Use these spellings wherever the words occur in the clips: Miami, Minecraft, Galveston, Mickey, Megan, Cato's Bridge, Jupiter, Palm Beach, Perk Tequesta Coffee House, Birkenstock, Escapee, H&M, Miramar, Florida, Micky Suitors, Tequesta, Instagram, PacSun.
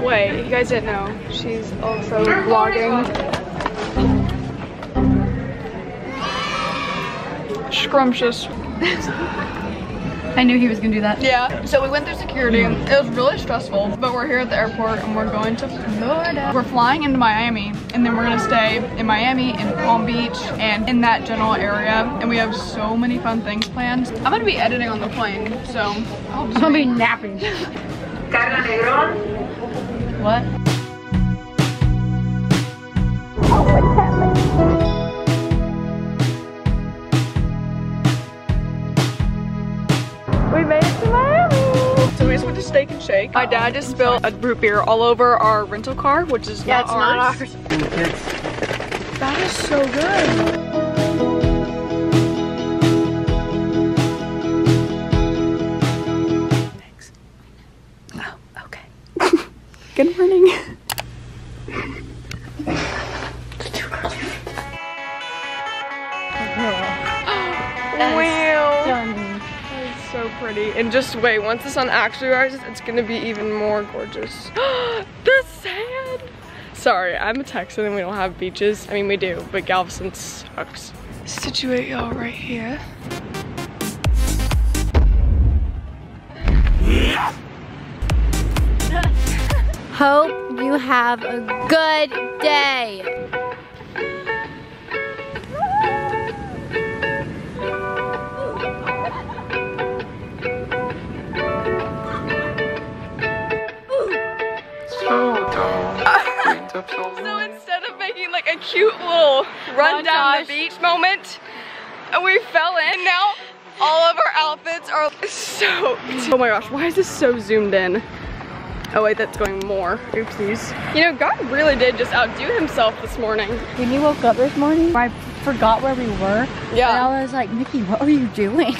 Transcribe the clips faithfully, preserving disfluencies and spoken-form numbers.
the way, if you guys didn't know, she's also vlogging. Scrumptious. I knew he was gonna do that. Yeah, so we went through security. It was really stressful, but we're here at the airport and we're going to Florida. We're flying into Miami, and then we're gonna stay in Miami, in Palm Beach, and in that general area. And we have so many fun things planned. I'm gonna be editing on the plane, so I'll just I'll be napping. What? Oh, what's happening? We made it to Miami! So we just went to Steak and Shake. My dad just spilled a root beer all over our rental car, which is yeah, not it's ours. Yeah, it's not ours. That is so good. Thanks. Oh, okay. Good morning. Pretty. And just wait, once the sun actually rises, it's gonna be even more gorgeous. The sand! Sorry, I'm a Texan and we don't have beaches. I mean, we do, but Galveston sucks. Situate y'all right here. Hope you have a good day. So instead of making like a cute little run down the beach moment, and we fell in. Now all of our outfits are soaked. Oh my gosh, why is this so zoomed in? Oh wait, that's going more. Oopsies. You know, God really did just outdo himself this morning. When you woke up this morning, I forgot where we were. Yeah. And I was like, Mickey, what are you doing?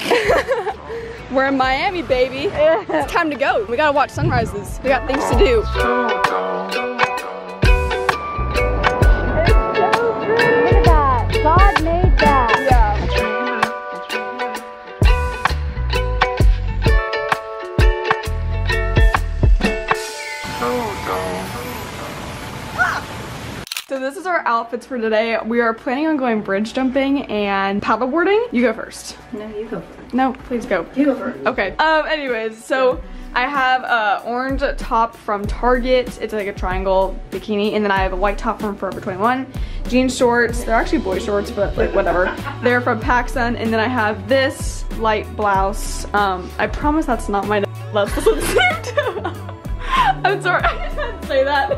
We're in Miami, baby. It's time to go. We gotta watch sunrises. We got things to do. God made that. Yeah. So this is our outfits for today. We are planning on going bridge jumping and paddleboarding. You go first. No, you go first. No, please go. You go first. Okay. Um. Anyways, so. I have an orange top from Target. It's like a triangle bikini. And then I have a white top from Forever twenty-one. Jean shorts. They're actually boy shorts, but like whatever. They're from PacSun. And then I have this light blouse. Um, I promise that's not my blouse. I'm sorry, I didn't say that.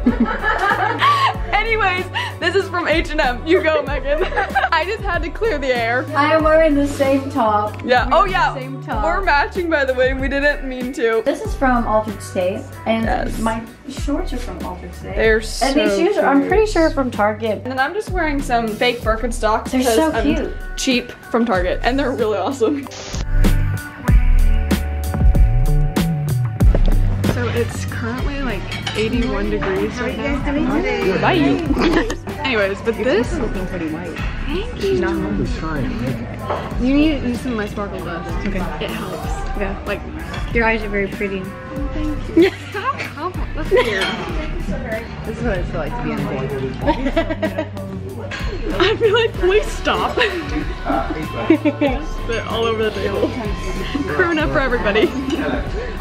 Anyways, this is from H and M. You go, Megan. I just had to clear the air. I am wearing the same top. Yeah. We're oh yeah. Same top. We're matching, by the way. We didn't mean to. This is from Altered State, and yes. My shorts are from Altered State. They're so and these shoes are, I'm pretty sure, from Target. And then I'm just wearing some fake Birkenstocks. They're so cute. I'm cheap from Target, and they're really awesome. So it's currently like eighty-one degrees right now. How are you guys doing today? Bye. Anyways, but this is looking pretty white. Thank you. No. You need to use some of my sparkle dust. Okay. It helps. Okay. Like your eyes are very pretty. Oh, thank you. Stop. That's weird. This is what it's like to be in boy. I feel like, please stop. Just spit all over the table. Crew enough for everybody.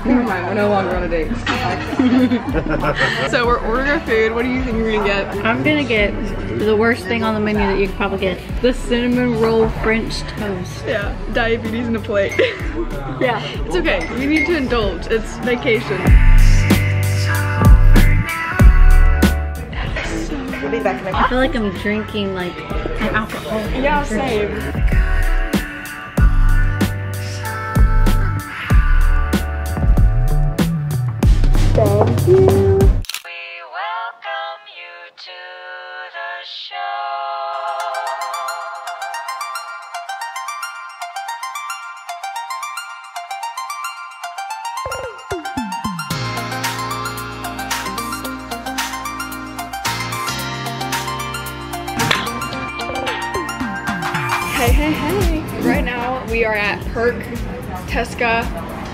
Never mind, we're no longer on a date. So we're ordering our food. What do you think you're gonna get? I'm gonna get the worst thing on the menu that you could probably get. The cinnamon roll French toast. Yeah, diabetes in a plate. Yeah. It's okay, you need to indulge. It's vacation. I feel like I'm drinking like an alcohol. Yeah, same. Thank you. We welcome you to the show. Hey, hey, hey. Right now we are at Perk Tequesta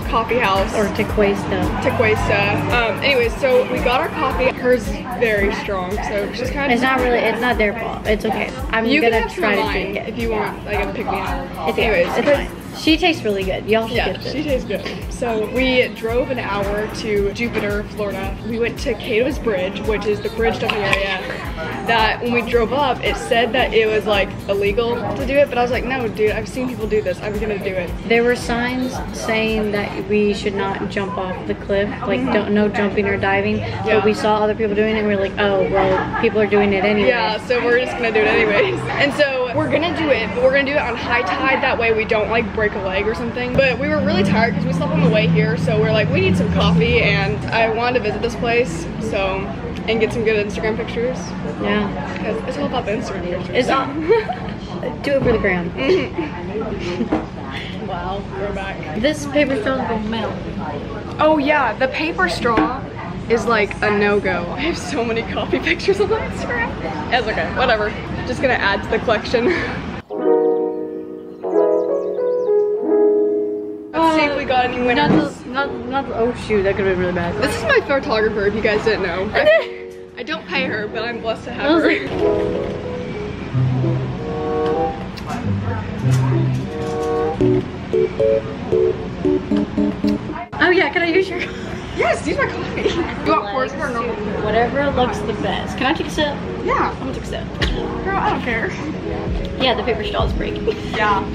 Coffee House. Or Tequesta. Tequesta. Um, anyways, so we got our coffee. Hers very strong, so she's kind of- It's not really, it's not their fault. It's okay. I'm you gonna can try to drink it. If you want, like a pick-me-up. It's anyways, it's fine. She tastes really good. Y'all should yeah, get this. She tastes good. So we drove an hour to Jupiter, Florida. We went to Cato's Bridge, which is the bridge down the area that when we drove up, it said that it was like illegal to do it, but I was like, no, dude, I've seen people do this. I'm gonna do it. There were signs saying that we should not jump off the cliff, like don't, no jumping or diving, yeah. But we saw other people doing it and we were like, oh, well, people are doing it anyway. Yeah, so we're just gonna do it anyways. And so we're gonna do it, but we're gonna do it on high tide. That way we don't like break a leg or something. But we were really tired because we slept on the way here, so we're like, we need some coffee, and I wanted to visit this place, so, and get some good Instagram pictures. Yeah. Because it's all about the Instagram pictures. It's all. Do it for the gram. Wow, we're back. This paper straw will melt. Oh yeah, the paper straw is like a no-go. I have so many coffee pictures on Instagram. That's okay, whatever. Just gonna add to the collection. Got any winners? Not, not, not, oh shoot, that could have been really bad. This is my photographer, if you guys didn't know. I, I don't pay her, but I'm blessed to have her. Oh yeah, can I use your coffee? Yes, use my coffee. You want pours or normal? Whatever looks the best. Can I take a sip? Yeah. I'm gonna take a sip. Girl, I don't care. Yeah, the paper straw is breaking. Yeah.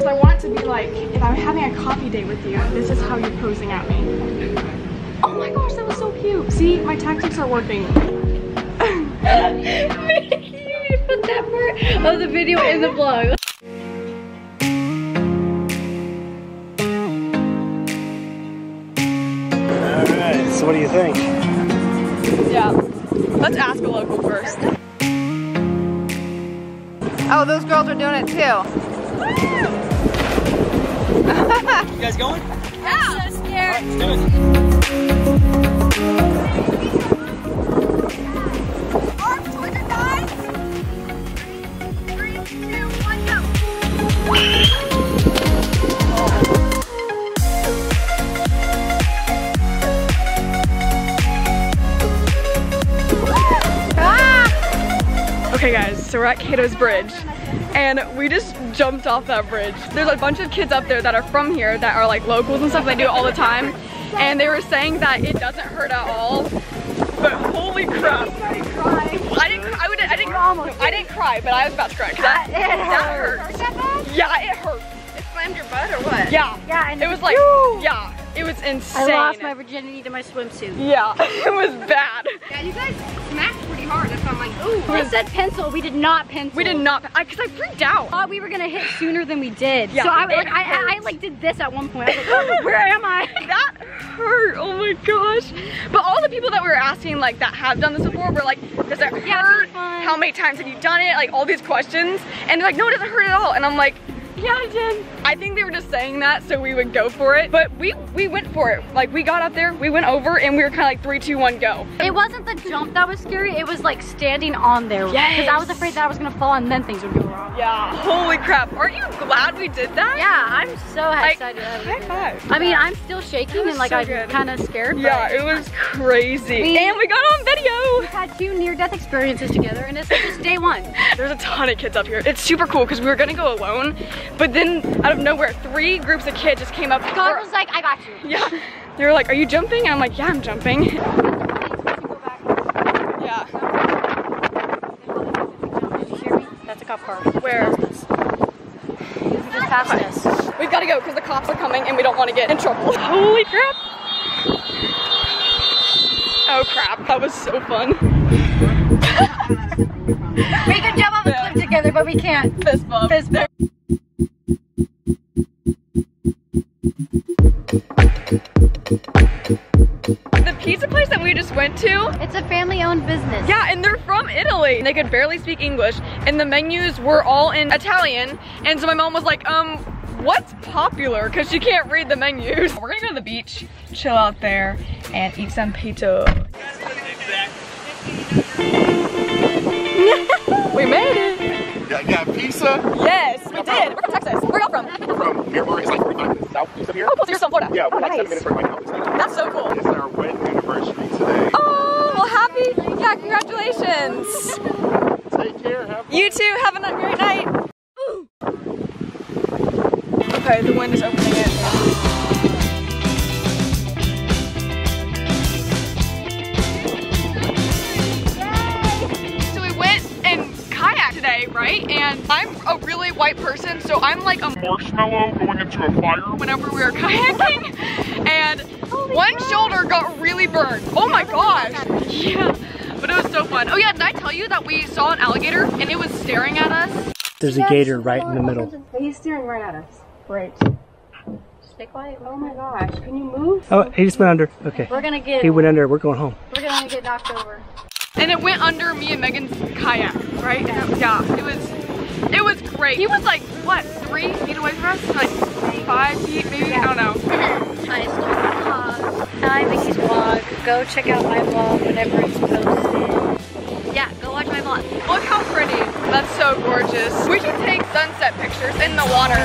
I want it to be like, if I'm having a coffee date with you, this is how you're posing at me. Oh my gosh, that was so cute. See, my tactics are working. You need to put that part of the video in the vlog. Alright, so what do you think? Yeah, let's ask a local first. Oh, those girls are doing it too. You guys going? Yeah. I'm so scared. All right, let's do it. Arms with the knife. Three, two, one, go. Ah! Okay, guys. So we're at Cato's Bridge. And we just jumped off that bridge. There's a bunch of kids up there that are from here that are like locals and stuff. They do it all the time. And they were saying that it doesn't hurt at all. But holy crap. I crying. I didn't I would I didn't I didn't cry, but I was about to cry. That, it that hurt. Hurt that bad? Yeah, it hurt. It slammed your butt or what? Yeah. Yeah, and it was like whew. Yeah. It was insane. I lost my virginity to my swimsuit. Yeah, it was bad. Yeah, you guys smacked pretty hard. That's why I'm like, ooh. They said pencil. We did not pencil. We did not. Because I, I freaked out. I thought we were going to hit sooner than we did. Yeah, so I, like, I, I, I like did this at one point. I was like, oh, where am I? That hurt. Oh my gosh. But all the people that we were asking like that have done this before were like, does it yeah, hurt? How many times have you done it? Like all these questions. And they're like, no, it doesn't hurt at all. And I'm like, yeah, I did. I think they were just saying that so we would go for it, but we we went for it. Like we got up there, we went over, and we were kind of like three, two, one, go. It wasn't the jump that was scary. It was like standing on there. Yes. Because I was afraid that I was gonna fall and then things would go wrong. Yeah. Holy crap. Aren't you glad we did that? Yeah, I'm so like, excited. High five. I mean, I'm still shaking and like so I'm kind of scared. But yeah, it was crazy. We, and we got on video. We've had two near-death experiences together, and it's just day one. There's a ton of kids up here. It's super cool because we were gonna go alone. But then, out of nowhere, three groups of kids just came up. God was like, I got you. Yeah. They were like, are you jumping? And I'm like, yeah, I'm jumping. Yeah. Did you hear me? That's a cop car. Where? You just passed us. We've got to go because the cops are coming and we don't want to get in trouble. Holy crap. Oh crap, that was so fun. We could jump off a cliff together, but we can't. Fist bump. Fist bump. Went to. It's a family-owned business. Yeah, and they're from Italy. And they could barely speak English, and the menus were all in Italian. And so my mom was like, um, what's popular? Because she can't read the menus. We're gonna go to the beach, chill out there, and eat some pito. We made it. Y'all got pizza? Yes, we did. We're from Texas. Where y'all from? We're from Miramar is like forty-five minutes south east of here. Oh, cool. So you're still in Florida. Yeah, we're oh, like nice. seven minutes from my house. That's so cool. It's our wedding anniversary today. Oh, well, happy. Yeah, congratulations. Take care. Have fun. You too. Have a great night. Ooh. Okay, the wind is opening it. Today, right? And I'm a really white person, so I'm like a marshmallow going into a fire whenever we were kayaking, and Holy one God. shoulder got really burned. Oh my gosh. Yeah, but it was so fun. Oh yeah, did I tell you that we saw an alligator and it was staring at us? There's a yes, gator right in the middle. He's staring right at us. Right. Just stay quiet. Oh my gosh, can you move? Oh, he just went under. Okay. We're gonna get- He went under, we're going home. We're gonna get knocked over. And it went under me and Megan's kayak, right? Yeah. yeah, it was it was great. He was like, what, three feet away from us? Like five feet maybe? Yeah. I don't know. I stole my vlog. I'm Mickey's vlog. Go check out my vlog whenever it's posted. Yeah, go watch my vlog. Look how pretty. That's so gorgeous. We should take sunset pictures in the water.